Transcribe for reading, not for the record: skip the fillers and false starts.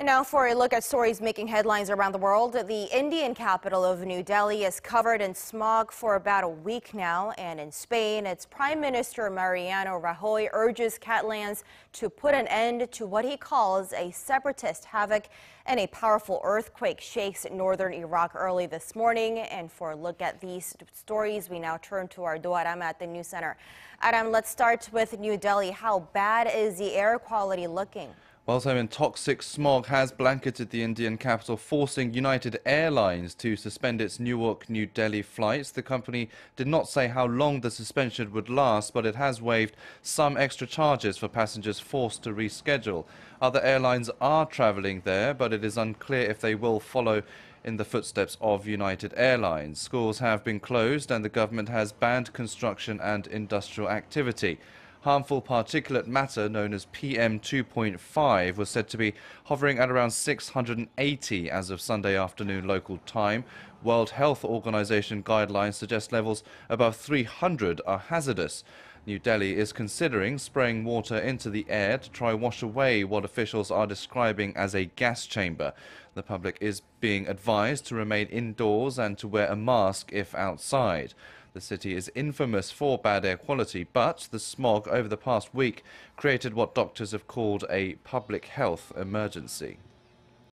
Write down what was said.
And now for a look at stories making headlines around the world. The Indian capital of New Delhi is covered in smog for about a week now. And in Spain, its Prime Minister Mariano Rajoy urges Catalans to put an end to what he calls a separatist havoc. And a powerful earthquake shakes northern Iraq early this morning. And for a look at these stories, we now turn to our Ardo Aram at the news center. Aram, let's start with New Delhi. How bad is the air quality looking? Well, Simon, toxic smog has blanketed the Indian capital, forcing United Airlines to suspend its Newark, New Delhi flights. The company did not say how long the suspension would last, but it has waived some extra charges for passengers forced to reschedule. Other airlines are traveling there, but it is unclear if they will follow in the footsteps of United Airlines. Schools have been closed, and the government has banned construction and industrial activity. Harmful particulate matter, known as PM2.5, was said to be hovering at around 680 as of Sunday afternoon local time. World Health Organization guidelines suggest levels above 300 are hazardous. New Delhi is considering spraying water into the air to try wash away what officials are describing as a gas chamber. The public is being advised to remain indoors and to wear a mask if outside. The city is infamous for bad air quality, but the smog over the past week created what doctors have called a public health emergency.